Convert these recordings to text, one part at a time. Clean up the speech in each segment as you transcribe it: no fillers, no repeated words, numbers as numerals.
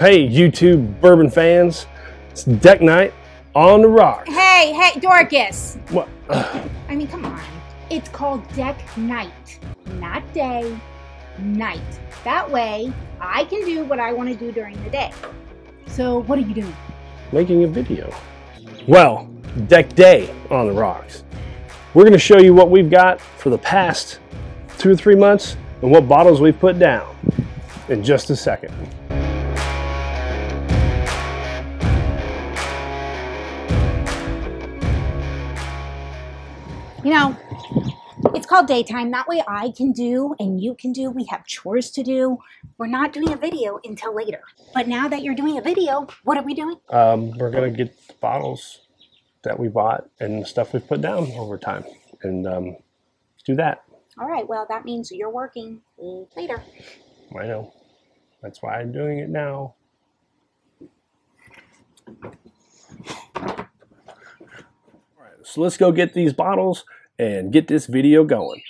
Hey, YouTube bourbon fans, it's Deck Night on the Rocks. Hey, hey, Dorcas. What? I mean, come on. It's called Deck Night, not day, night. That way, I can do what I want to do during the day. So, what are you doing? Making a video. Well, Deck Day on the Rocks. We're going to show you what we've got for the past 2 or 3 months and what bottles we've put down in just a second. You know, it's called daytime. That way I can do and you can do. We have chores to do. We're not doing a video until later. But now that you're doing a video, what are we doing? We're going to get the bottles that we bought and the stuff we've put down over time and do that. All right. Well, that means you're working later. I know. That's why I'm doing it now. So let's go get these bottles and get this video going.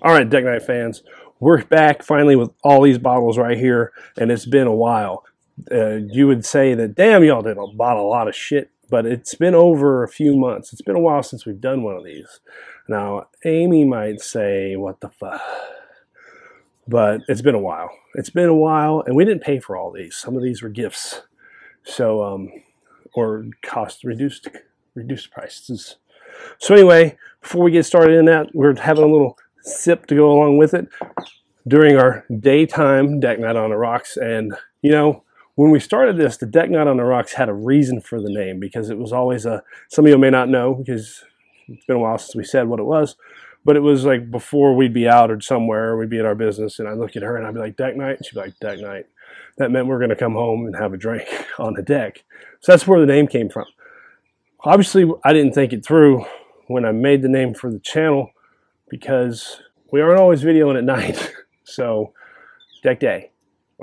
All right, Deck Night fans, we're back finally with all these bottles right here, and it's been a while. You would say that, damn, y'all did a bottle, a lot of shit, but it's been over a few months. It's been a while since we've done one of these. Now, Amy might say, what the fuck? But it's been a while. It's been a while, and we didn't pay for all these. Some of these were gifts, so or cost reduced prices. So anyway, before we get started in that, we're having a little sip to go along with it during our daytime Deck Night on the Rocks. And you know, when we started this, the Deck Night on the Rocks had a reason for the name because it was always a. Some of you may not know because it's been a while since we said what it was. But it was like before we'd be out or somewhere, we'd be at our business, and I'd look at her and I'd be like, Deck Night? And she'd be like, Deck Night. That meant we're going to come home and have a drink on the deck. So that's where the name came from. Obviously, I didn't think it through when I made the name for the channel because we aren't always videoing at night. So, Deck Day.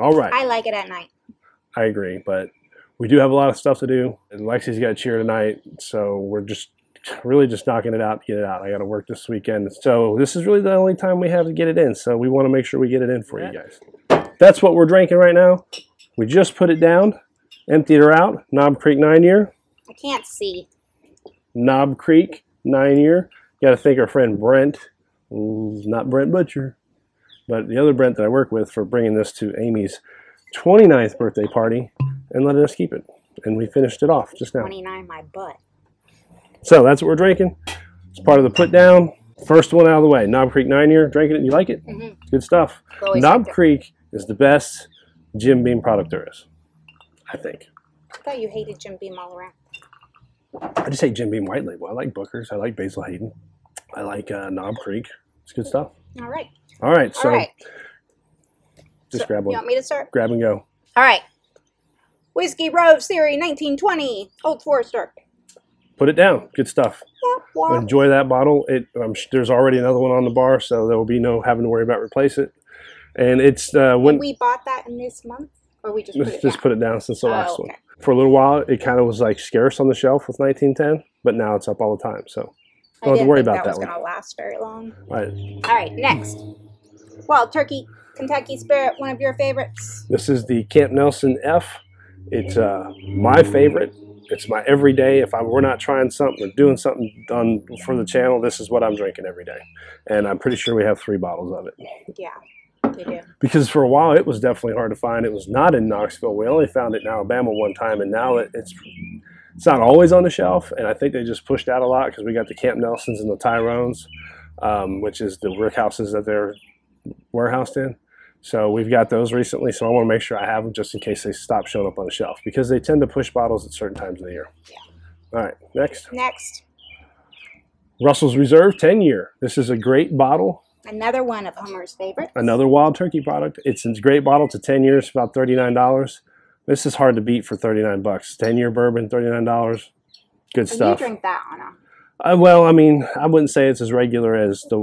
All right. I like it at night. I agree, but we do have a lot of stuff to do, and Lexi's got a cheer tonight, so we're just... really just knocking it out to get it out. I got to work this weekend. So this is really the only time we have to get it in. So we want to make sure we get it in for you guys. That's what we're drinking right now. We just put it down, emptied her out. Knob Creek 9 year. I can't see. Knob Creek 9 year. Got to thank our friend Brent, not Brent Butcher, but the other Brent that I work with for bringing this to Amy's 29th birthday party and letting us keep it. And we finished it off just now. 29, my butt. So that's what we're drinking. It's part of the put down. First one out of the way. Knob Creek 9 year. Drinking it. You like it? Mm-hmm. Good stuff. Knob Creek is the best Jim Beam product there is, I think. I thought you hated Jim Beam all around. I just hate Jim Beam white label. I like Booker's. I like Basil Hayden. I like Knob Creek. It's good stuff. All right. All right. So all right. Just so, grab one. You want me to start? Grab and go. All right. Whiskey Rose Series 1920. Old Forester. Put it down. Good stuff. Yeah. Enjoy that bottle. There's already another one on the bar, so there will be no having to worry about replace it. And it's when we bought that in this month, or we just put it down since the last one. For a little while, it kind of was like scarce on the shelf with 1910, but now it's up all the time. So don't have to worry about that one. It's going to last very long. All right. All right. Next, Wild Turkey, Kentucky Spirit, one of your favorites. This is the Camp Nelson F. It's my favorite. It's my everyday. If we're not trying something or doing something done for the channel, this is what I'm drinking every day. And I'm pretty sure we have 3 bottles of it. Yeah, we do. Because for a while, it was definitely hard to find. It was not in Knoxville. We only found it in Alabama one time, and now it's not always on the shelf. And I think they just pushed out a lot because we got the Camp Nelsons and the Tyrones, which is the rickhouses that they're warehoused in. So we've got those recently, so I want to make sure I have them just in case they stop showing up on the shelf because they tend to push bottles at certain times of the year. Yeah. All right, next. Next. Russell's Reserve 10 year. This is a great bottle. Another one of Homer's favorites. Another Wild Turkey product. It's a great bottle to 10 years, about $39. This is hard to beat for 39 bucks. 10 year bourbon, $39. Good stuff. You drink that on them. Well, I mean, I wouldn't say it's as regular as the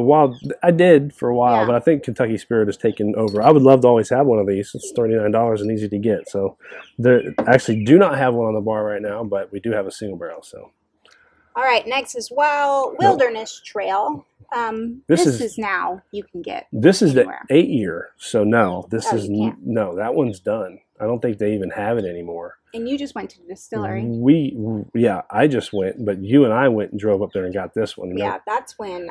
Wild. I did for a while, yeah. But I think Kentucky Spirit has taken over. I would love to always have one of these. It's $39 and easy to get. So, actually do not have one on the bar right now, but we do have a single barrel. So, All right, next is Wilderness Trail. This is now you can get. This is anywhere. The 8-year, so no, this oh, is no. That one's done. I don't think they even have it anymore. And you just went to the distillery. Yeah, I just went, but you and I went and drove up there and got this one. Yeah, that's when.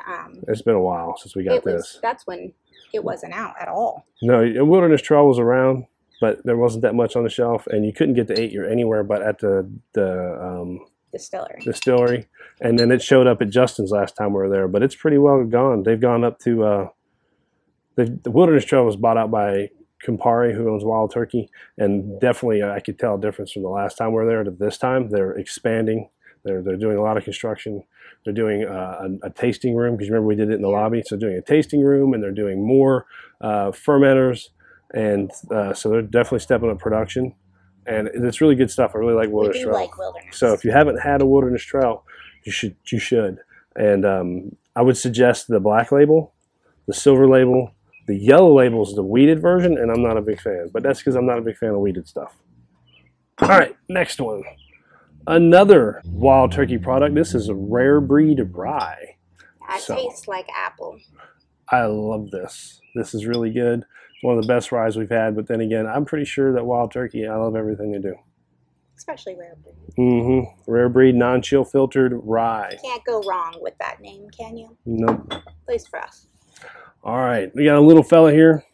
It's been a while since we got this. That's when it wasn't out at all. No, Wilderness Trail was around, but there wasn't that much on the shelf, and you couldn't get the 8-year anywhere but at the distillery. And then it showed up at Justin's last time we were there, but it's pretty well gone. They've gone up to the Wilderness Trail was bought out by Campari, who owns Wild Turkey, and definitely I could tell a difference from the last time we were there to this time. They're expanding. They're doing a lot of construction. They're doing a tasting room, because remember we did it in the lobby. So doing a tasting room, and they're doing more fermenters, and so they're definitely stepping up production. And it's really good stuff. I really like Wilderness Trail. So if you haven't had a Wilderness Trail, you should. You should. And I would suggest the black label, the silver label. The yellow label is the weeded version, and I'm not a big fan. But that's because I'm not a big fan of weeded stuff. All right, next one. Another Wild Turkey product. This is a Rare Breed Rye. That tastes like apple. I love this. This is really good. It's one of the best ryes we've had. But then again, I'm pretty sure that Wild Turkey, I love everything they do. Especially Rare Breed. Mm-hmm. Rare Breed, non-chill filtered rye. You can't go wrong with that name, can you? Nope. At least for us. All right, we got a little fella here.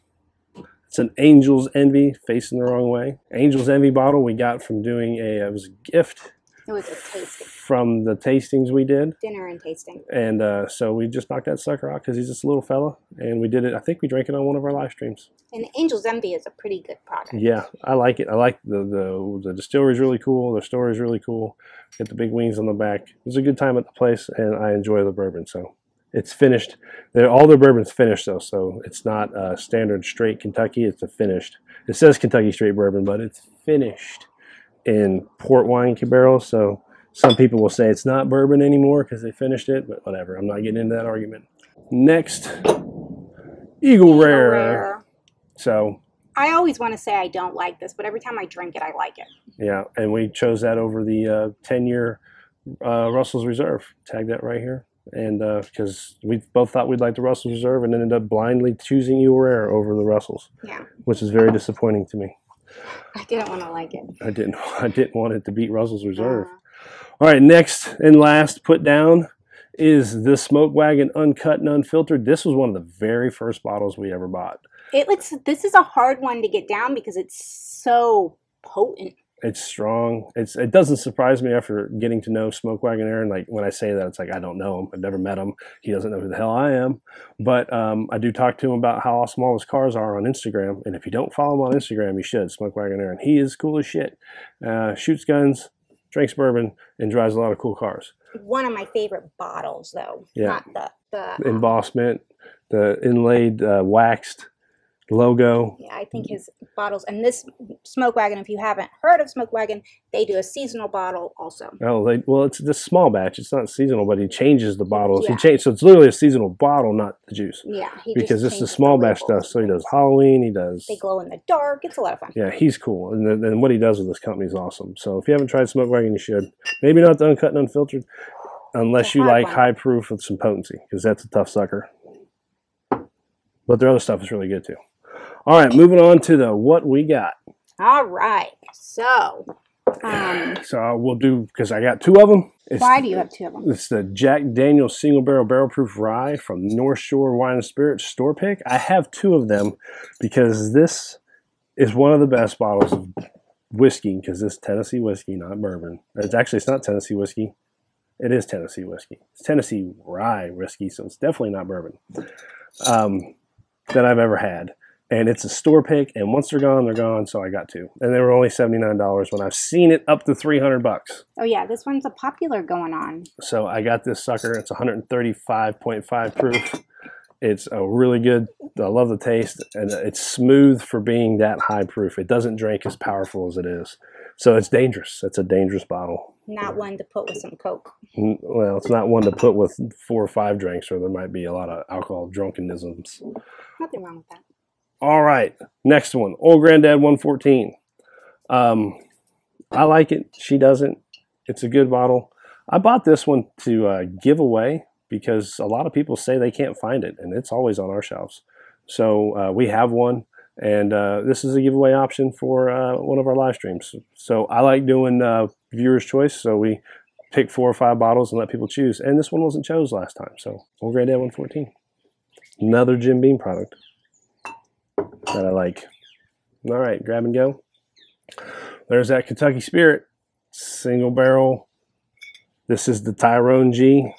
It's an Angel's Envy, facing the wrong way. Angel's Envy bottle we got from doing it was a gift. It was a tasting. From the tastings we did. Dinner and tasting. And so we just knocked that sucker out because he's just a little fella. And we did it, I think we drank it on one of our live streams. And Angel's Envy is a pretty good product. Yeah, I like it. I like the distillery's really cool. The store is really cool. Get the big wings on the back. It was a good time at the place, and I enjoy the bourbon, so. It's finished. All their bourbon's finished, though, so it's not standard straight Kentucky. It's a finished. It says Kentucky straight bourbon, but it's finished in port wine barrels. So some people will say it's not bourbon anymore because they finished it, but whatever. I'm not getting into that argument. Next, Eagle Rare. So I always want to say I don't like this, but every time I drink it, I like it. Yeah, and we chose that over the 10-year Russell's Reserve. Tag that right here. And because we both thought we'd like the Russell's Reserve and ended up blindly choosing Eagle Rare over the Russell's, yeah, which is very disappointing to me. I didn't want to like it. I didn't want it to beat Russell's Reserve. All right, next and last put down is the Smoke Wagon Uncut and Unfiltered. This was one of the very first bottles we ever bought. This is a hard one to get down because it's so potent. It's strong. It doesn't surprise me after getting to know Smoke Wagon Aaron. Like when I say that, it's like I don't know him. I've never met him. He doesn't know who the hell I am. But I do talk to him about how awesome all his cars are on Instagram. And if you don't follow him on Instagram, you should. Smoke Wagon Aaron. He is cool as shit. Shoots guns, drinks bourbon, and drives a lot of cool cars. One of my favorite bottles, though. Yeah. Not the embossment, the inlaid waxed logo. Yeah, I think his bottles, and this Smoke Wagon, if you haven't heard of Smoke Wagon, they do a seasonal bottle also. Oh, well, it's this small batch. It's not seasonal, but he changes the bottles. Yeah. So it's literally a seasonal bottle, not the juice. Yeah. Because this is small batch stuff. So he does Halloween. He does. They glow in the dark. It's a lot of fun. Yeah, he's cool. And what he does with this company is awesome. So if you haven't tried Smoke Wagon, you should. Maybe not the uncut and unfiltered, unless you like high proof with some potency, because that's a tough sucker. But their other stuff is really good too. All right, moving on to the what we got. All right, so. So we'll do, because I got two of them. Why do you have two of them? It's the Jack Daniel's Single Barrel Barrel Proof Rye from North Shore Wine and Spirits store pick. I have two of them because this is one of the best bottles of whiskey, because it's Tennessee whiskey, not bourbon. It's not Tennessee whiskey. It is Tennessee whiskey. It's Tennessee rye whiskey, so it's definitely not bourbon that I've ever had. And it's a store pick, and once they're gone, they're gone. So I got two, and they were only $79 when I've seen it up to $300. Oh yeah, this one's a popular going on. So I got this sucker. It's 135.5 proof. It's a really good. I love the taste, and it's smooth for being that high proof. It doesn't drink as powerful as it is, so it's dangerous. It's a dangerous bottle. Not one to put with some Coke. Well, it's not one to put with 4 or 5 drinks, or there might be a lot of alcohol drunkenisms. Nothing wrong with that. All right, next one, Old Granddad 114. I like it. She doesn't. It's a good bottle. I bought this one to give away because a lot of people say they can't find it, and it's always on our shelves. So we have one, and this is a giveaway option for one of our live streams. So I like doing viewer's choice, so we pick 4 or 5 bottles and let people choose. And this one wasn't chose last time, so Old Granddad 114. Another Jim Beam product that I like. All right, grab and go. There's that Kentucky Spirit, single barrel. This is the Tyrone G.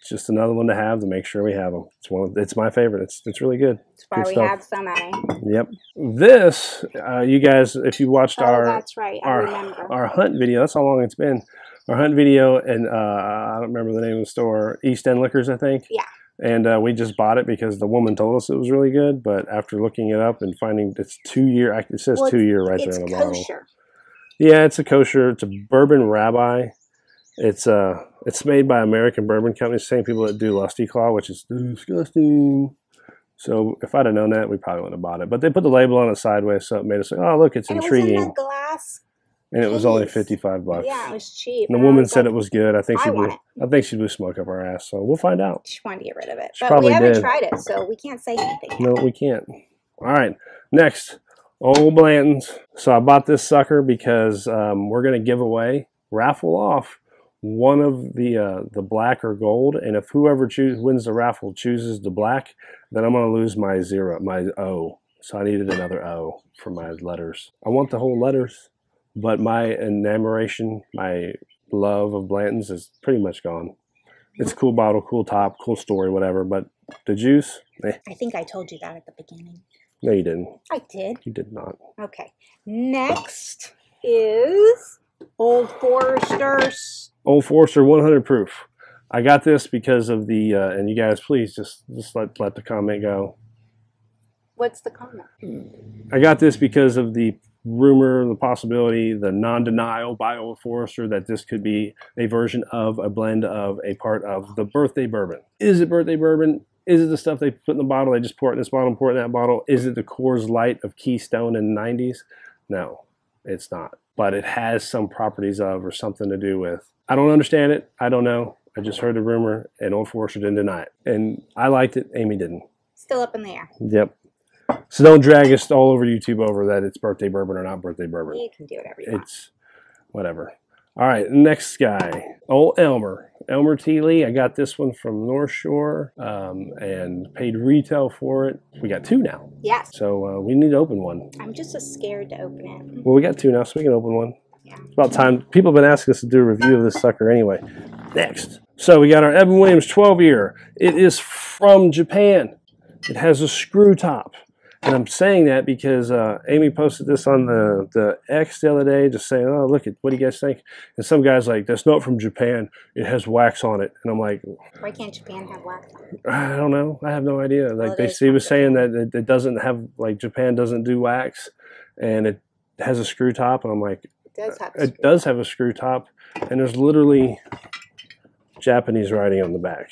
It's just another one to have to make sure we have them. It's one. It's my favorite. It's really good. That's why we have so many. Yep. This, you guys, if you watched our hunt video, that's how long it's been. Our hunt video, and I don't remember the name of the store, East End Liquors, I think. Yeah. And we just bought it because the woman told us it was really good. But after looking it up and finding it's 2 year, it says well, 2 year right there on the bottle. Kosher. Yeah, it's a kosher. It's a bourbon rabbi. It's made by American Bourbon Company, same people that do Lusty Claw, which is disgusting. So if I'd have known that, we probably wouldn't have bought it. But they put the label on it sideways, so it made us like, oh look, it's intriguing. It was in a glass. And it was only $55. Yeah, it was cheap. And the woman said it was good. I think she blew smoke up our ass. So we'll find out. She wanted to get rid of it, but we haven't tried it, so we can't say anything. No, we can't. All right, next, Old Blanton's. So I bought this sucker because we're gonna give away, raffle off one of the black or gold, and if whoever wins the raffle chooses the black, then I'm gonna lose my zero, my O. So I needed another O for my letters. I want the whole letters. But my enamoration, my love of Blanton's is pretty much gone. It's a cool bottle, cool top, cool story, whatever. But the juice, eh. I think I told you that at the beginning. No, you didn't. I did. You did not. Okay. Next is Old Forester's. Old Forester 100 proof. I got this because of the, and you guys, please just let the comment go. What's the comment? I got this because of the rumor, the possibility, the non-denial by Old Forester that this could be a version of, a blend of, a part of the birthday bourbon. Is it birthday bourbon? Is it the stuff they put in the bottle, they just pour it in this bottle and pour it in that bottle? Is it the Coors Light of Keystone in the 90s? No, it's not. But it has some properties of or something to do with. I don't understand it. I don't know. I just heard the rumor and Old Forester didn't deny it. And I liked it. Amy didn't. Still up in the air. Yep. So don't drag us all over YouTube over that it's birthday bourbon or not birthday bourbon. You can do whatever you want. It's whatever. All right, next guy. Old Elmer. Elmer T. Lee. I got this one from North Shore and paid retail for it. We got 2 now. Yes. So we need to open one. I'm just so scared to open it. Well, we got 2 now, so we can open one. Yeah. It's about time. People have been asking us to do a review of this sucker anyway. Next. So we got our Evan Williams 12-year. It is from Japan. It has a screw top. And I'm saying that because Amy posted this on the X the other day, just saying, oh, look, what do you guys think? And some guy's like, that's not from Japan. It has wax on it. And I'm like, why can't Japan have wax on it? I don't know. I have no idea. Like he was saying that it doesn't have, like Japan doesn't do wax and it has a screw top. And I'm like, it does have a screw top. And there's literally Japanese writing on the back.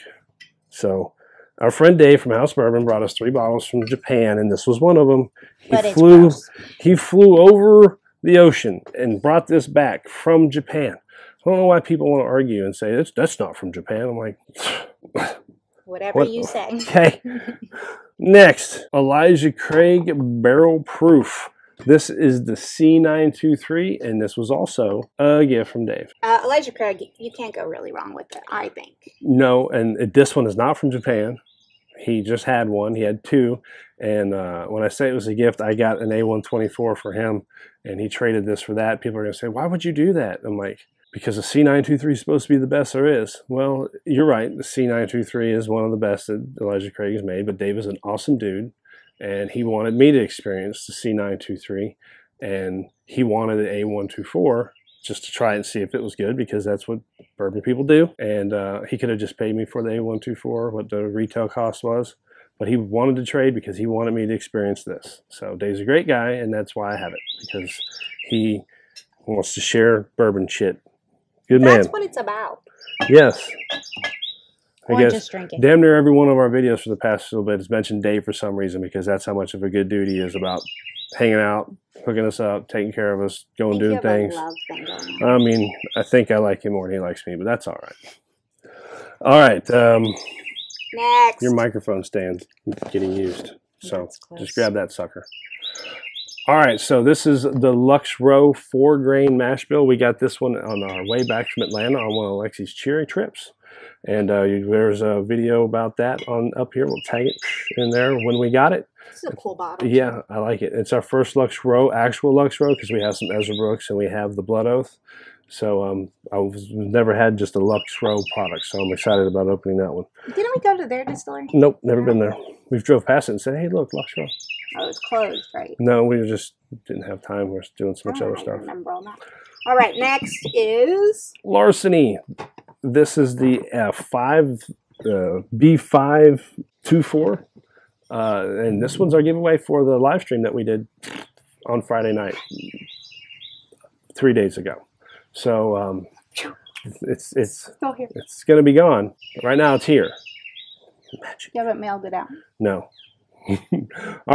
So our friend Dave from House Bourbon brought us 3 bottles from Japan, and this was one of them. He flew over the ocean and brought this back from Japan. I don't know why people want to argue and say, that's not from Japan. I'm like, whatever you say. Okay. Next, Elijah Craig Barrel Proof. This is the C923, and this was also a gift from Dave. Elijah Craig, you can't go really wrong with it, I think. No, and this one is not from Japan. He just had one. He had 2. And when I say it was a gift, I got an A124 for him, and he traded this for that. People are going to say, why would you do that? I'm like, because the C923 is supposed to be the best there is. Well, you're right. The C923 is one of the best that Elijah Craig has made, but Dave is an awesome dude. And he wanted me to experience the C923, and he wanted the A124 just to try and see if it was good because that's what bourbon people do. And he could have just paid me for the A124, what the retail cost was. But he wanted to trade because he wanted me to experience this. So Dave's a great guy, and that's why I have it, because he wants to share bourbon shit. Good man. That's what it's about. Yes. Or I guess just drinking. Damn near every one of our videos for the past little bit has mentioned Dave for some reason, because that's how much of a good dude he is about hanging out, hooking us up, taking care of us, going doing things. I mean, I think I like him more than he likes me, but that's all right. All right. Next. Your microphone stand's getting used, so just grab that sucker. All right, so this is the Lux Row 4-grain mash bill. We got this one on our way back from Atlanta on one of Lexi's cheery trips. And there's a video about that on up here. We'll tag it in there when we got it. It's a cool bottle. Yeah, I like it. It's our first Lux Row, actual Lux Row, because we have some Ezra Brooks and we have the Blood Oath. So I've never had just a Lux Row product, so I'm excited about opening that one. Didn't we go to their distillery? Nope, never been there. We've drove past it and said, hey, look, Lux Row. Oh, it's closed, right? No, we just didn't have time. We're doing so much other stuff. All right, next is Larceny. This is the B524, and this one's our giveaway for the live stream that we did on Friday night 3 days ago. So it's still here. It's gonna be gone. Right now, it's here. Magic. You haven't mailed it out. No. All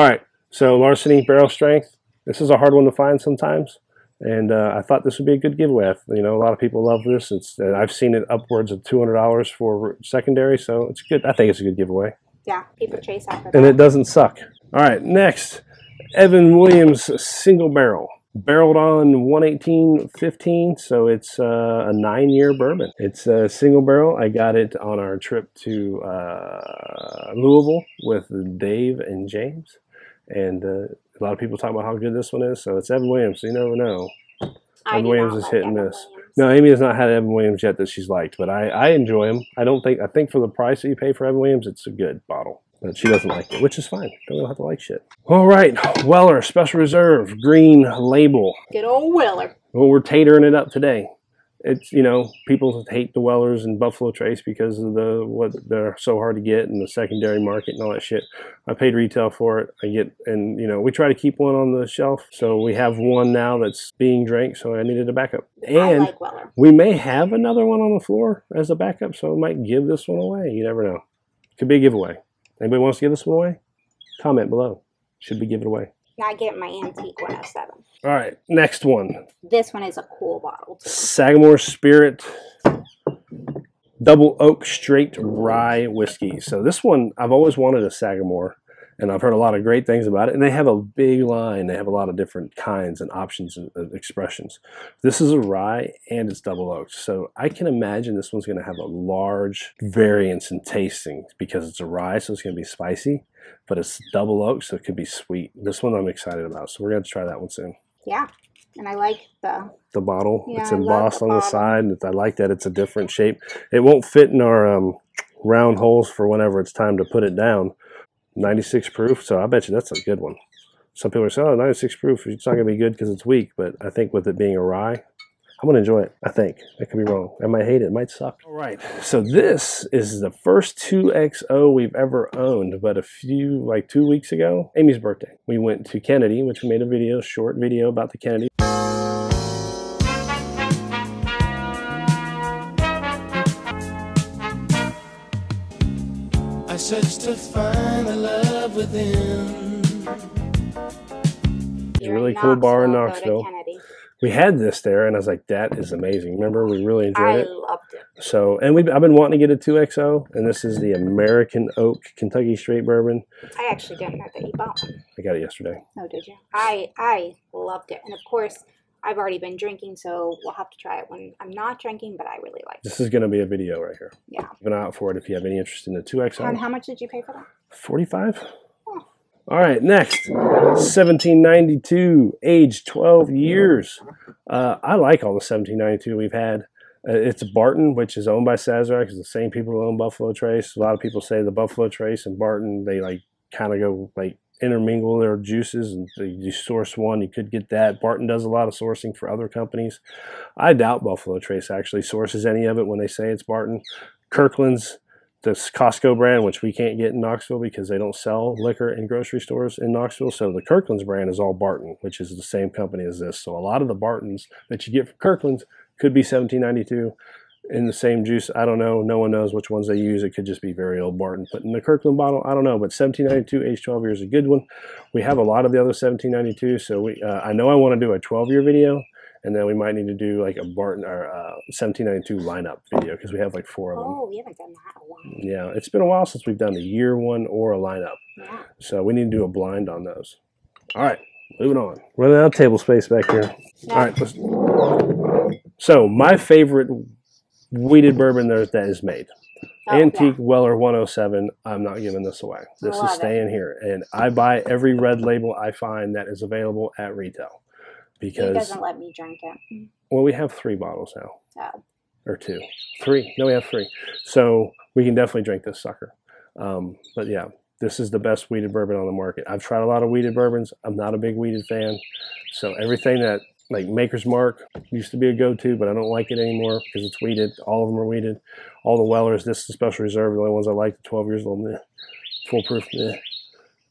right, so Larceny barrel strength. This is a hard one to find sometimes, and I thought this would be a good giveaway. You know, a lot of people love this. It's I've seen it upwards of $200 for secondary, so it's good. I think it's a good giveaway. Yeah, people chase after that. And it doesn't suck. All right, next, Evan Williams single barrel. Barreled on 118.15, so it's a 9-year bourbon. It's a single barrel. I got it on our trip to Louisville with Dave and James. And a lot of people talk about how good this one is, so it's Evan Williams, so you never know. Evan Williams is hit and miss. No, Amy has not had Evan Williams yet that she's liked, but I enjoy him. I think for the price that you pay for Evan Williams, it's a good bottle. But she doesn't like it, which is fine. Don't have to like shit. All right, Weller Special Reserve Green Label. Good old Weller. Well, we're tatering it up today. It's, you know, people hate the Wellers and Buffalo Trace because of the what they're so hard to get and the secondary market and all that shit. I paid retail for it. And you know, we try to keep one on the shelf, so we have one now that's being drank. So I needed a backup, and I like Weller. We may have another one on the floor as a backup, so I might give this one away. You never know. Could be a giveaway. Anybody wants to give this one away? Comment below. Should we give it away? Yeah, I get my Antique 107. All right, next one. This one is a cool bottle too. Sagamore Spirit Double Oak Straight Rye Whiskey. So this one, I've always wanted a Sagamore, and I've heard a lot of great things about it. And they have a big line. They have a lot of different kinds and options and expressions. This is a rye and it's double oaked. So I can imagine this one's going to have a large variance in tasting because it's a rye, so it's going to be spicy. But it's double oaked, so it could be sweet. This one I'm excited about, so we're going to try that one soon. Yeah, and I like the bottle. Yeah, it's embossed on the side. And I like that it's a different shape. It won't fit in our round holes for whenever it's time to put it down. 96 proof, so I bet you that's a good one. Some people are saying, oh, 96 proof, it's not going to be good because it's weak, but I think with it being a rye, I'm going to enjoy it, I think. I could be wrong. I might hate it. It might suck. All right, so this is the first 2XO we've ever owned, but a few, like 2 weeks ago, Amy's birthday. We went to Kennedy, which we made a video, short video about the Kennedy. Just to find the love within. It's a really cool bar in Knoxville. We had this there, and I was like, that is amazing. Remember, we really enjoyed it. I loved it. So, and I've been wanting to get a 2XO, and this is the American Oak Kentucky Straight Bourbon. I actually didn't know that you bought one. I got it yesterday. Oh, did you? I loved it. And, of course, I've already been drinking, so we'll have to try it when I'm not drinking, but I really like it. This is going to be a video right here. Yeah. Keep an eye out for it if you have any interest in the 2XO. And how much did you pay for that? $45. Oh. All right, next. 1792, aged 12 years. I like all the 1792 we've had. It's Barton, which is owned by Sazerac. It's the same people who own Buffalo Trace. A lot of people say the Buffalo Trace and Barton, they like kind of go like intermingle their juices, and you source one, you could get that. Barton does a lot of sourcing for other companies. I doubt Buffalo Trace actually sources any of it when they say it's Barton. Kirkland's, this Costco brand, which we can't get in Knoxville because they don't sell liquor in grocery stores in Knoxville, so the Kirkland's brand is all Barton, which is the same company as this. So a lot of the Bartons that you get from Kirkland's could be 1792. in the same juice. I don't know. No one knows which ones they use. It could just be very old Barton put in the Kirkland bottle. I don't know. But 1792 aged 12 years is a good one. We have a lot of the other 1792. So we, I know I want to do a 12-year video, and then we might need to do like a Barton or 1792 lineup video because we have like 4 of them. Oh, we haven't done that in a while. Yeah, it's been a while since we've done a year one or a lineup. Yeah. So we need to do a blind on those. All right, moving on. Running out of table space back here. Yeah. All right. So my favorite weeded bourbon there that is made. Oh, Antique, yeah. Weller 107. I'm not giving this away. This is staying here. And I buy every red label I find that is available at retail. Because he doesn't let me drink it. Well, we have 3 bottles now. Oh. Or 2. 3. No, we have 3. So we can definitely drink this sucker. But yeah, this is the best weeded bourbon on the market. I've tried a lot of weeded bourbons. I'm not a big weeded fan. So everything that, like Maker's Mark used to be a go-to, but I don't like it anymore because it's weeded. All of them are weeded. All the Wellers, this is the Special Reserve, the only ones I like, the 12 years old, meh. Foolproof, meh.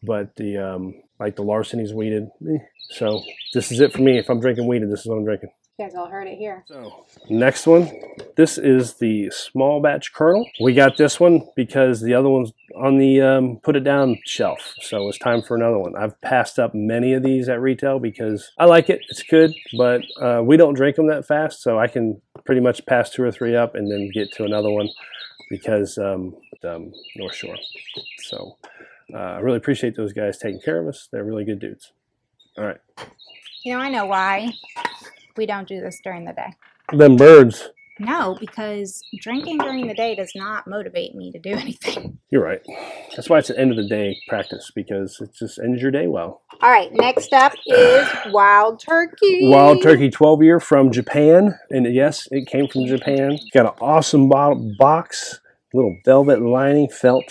But the, like the Larceny's weeded, meh. So this is it for me. If I'm drinking weeded, this is what I'm drinking. You guys all heard it here. So next one, this is the small batch Colonel. We got this one because the other one's on the put it down shelf, so it's time for another one. I've passed up many of these at retail because I like it, it's good, but we don't drink them that fast, so I can pretty much pass 2 or 3 up and then get to another one because North Shore. So I really appreciate those guys taking care of us. They're really good dudes. All right. You know, I know why we don't do this during the day. Them birds. No, because drinking during the day does not motivate me to do anything. You're right. That's why it's an end of the day practice, because it just ends your day well. All right, next up is Wild Turkey. Wild Turkey 12-year from Japan. And yes, it came from Japan. Got an awesome bottle box, little velvet lining, felt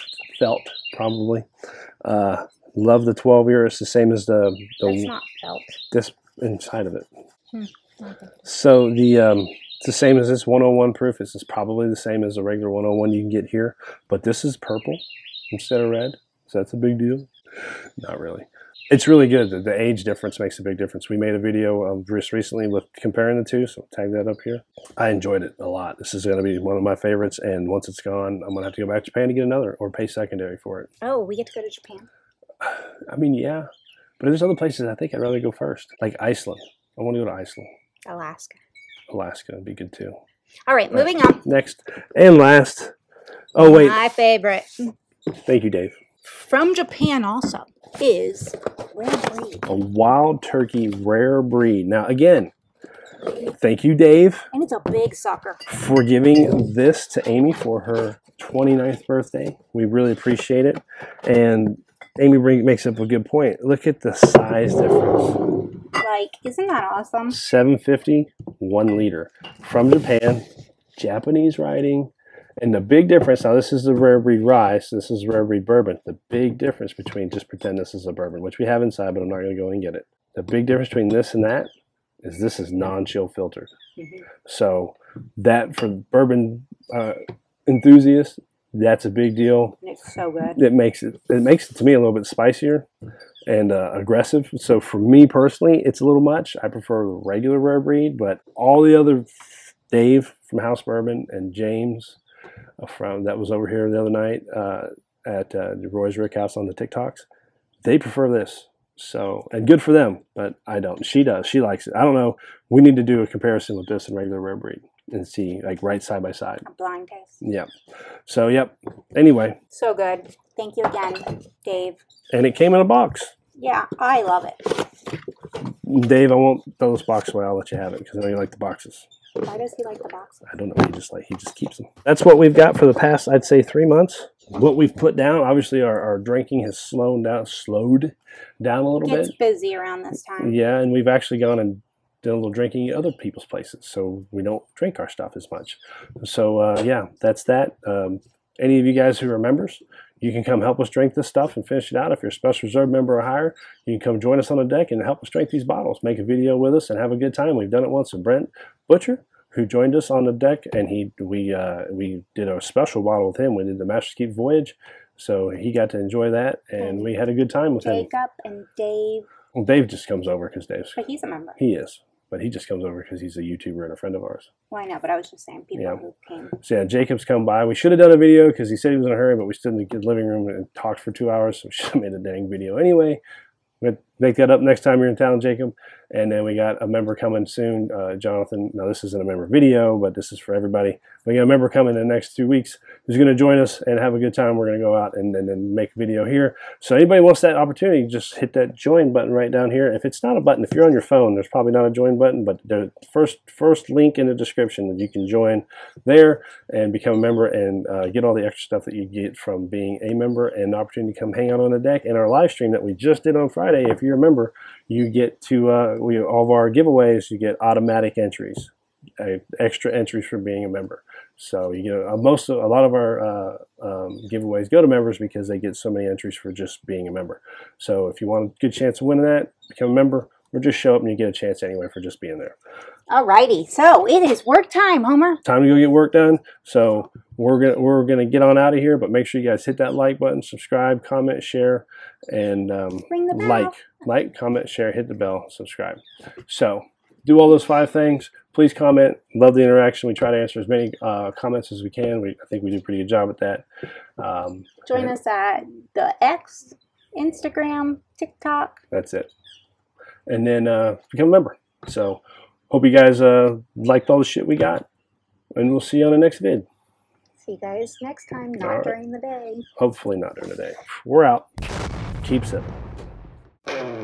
probably. Love the 12-year. It's the same as the That's not felt. This inside of it. Hmm. Okay. So the it's the same as this 101 proof. This is probably the same as the regular 101 you can get here, but this is purple instead of red. So that's a big deal. Not really. It's really good. The age difference makes a big difference. We made a video of just recently with comparing the two, so tag that up here. I enjoyed it a lot. This is going to be one of my favorites, and once it's gone, I'm going to have to go back to Japan to get another or pay secondary for it. Oh, we get to go to Japan. I mean, yeah, but there's other places I think I'd rather go first, like Iceland. I want to go to Iceland. Alaska. Alaska would be good too. All right, moving on. Next and last. Oh, wait. My favorite. Thank you, Dave. From Japan also is Rare Breed. A Wild Turkey Rare Breed. Now, again, thank you, Dave. And it's a big sucker. For giving this to Amy for her 29th birthday. We really appreciate it. And Amy makes up a good point. Look at the size difference. Like, isn't that awesome? 750, 1 liter. From Japan, Japanese writing. And the big difference, now this is the Rare Breed Rye, so this is Rare Breed Bourbon. The big difference between, just pretend this is a bourbon, which we have inside, but I'm not going to go and get it. The big difference between this and that is this is non-chill filtered. Mm-hmm. So that, for bourbon enthusiasts, that's a big deal. It's so good. It makes it to me a little bit spicier and aggressive. So for me personally, it's a little much. I prefer the regular Rare Breed, but all the other Dave from House Bourbon and James from that was over here the other night at Roy's Rickhouse on the TikToks, they prefer this. So, and good for them, but I don't. She does. She likes it. I don't know. We need to do a comparison with this and regular Rare Breed and see, like, right side by side. A blind taste. Yep. So, yep. Anyway. So good. Thank you again, Dave. And it came in a box. Yeah, I love it. Dave, I won't throw this box away. I'll let you have it because I know you like the boxes. Why does he like the boxes? I don't know. He just keeps them. That's what we've got for the past, I'd say, 3 months. What we've put down, obviously, our drinking has slowed down a little bit. It's busy around this time. Yeah, and we've actually gone and did a little drinking at other people's places, so we don't drink our stuff as much. So, yeah, that's that. Any of you guys who are members, you can come help us drink this stuff and finish it out. If you're a Special Reserve member or higher, you can come join us on the deck and help us drink these bottles. Make a video with us and have a good time. We've done it once with Brent Butcher, who joined us on the deck, and we did a special bottle with him. We did the Master's Keep Voyage, so he got to enjoy that, and we had a good time with him. Jacob and Dave. Well, Dave just comes over because Dave's. But he's a member. He is. But he just comes over because he's a YouTuber and a friend of ours. Well, I know, but I was just saying people who came. So, yeah, Jacob's come by. We should have done a video because he said he was in a hurry, but we stood in the living room and talked for 2 hours, so we should have made a dang video anyway. We'll make that up next time you're in town, Jacob. And then we got a member coming soon, Jonathan. Now, this isn't a member video, but this is for everybody. We got a member coming in the next 2 weeks who's going to join us and have a good time. We're going to go out and then make a video here. So anybody wants that opportunity, just hit that join button right down here. If it's not a button, if you're on your phone, there's probably not a join button, but the first link in the description that you can join there and become a member and get all the extra stuff that you get from being a member and the opportunity to come hang out on the deck. And our live stream that we just did on Friday, if you're a member, you get to all of our giveaways. You get automatic entries, extra entries for being a member. So you know, a lot of our giveaways go to members because they get so many entries for just being a member. So if you want a good chance of winning that, become a member, or just show up and you get a chance anyway for just being there. Alrighty, so it is work time, Homer. Time to go get work done. So we're gonna get on out of here, but make sure you guys hit that like button, subscribe, comment, share, and ring the bell. Like, comment, share, hit the bell, subscribe. So do all those 5 things. Please comment. Love the interaction. We try to answer as many comments as we can. I think we do a pretty good job at that. Join us at the X, Instagram, TikTok. That's it. And then become a member. So hope you guys liked all the shit we got. And we'll see you on the next vid. See you guys next time. Not during the day. Hopefully not during the day. We're out. Keep sipping.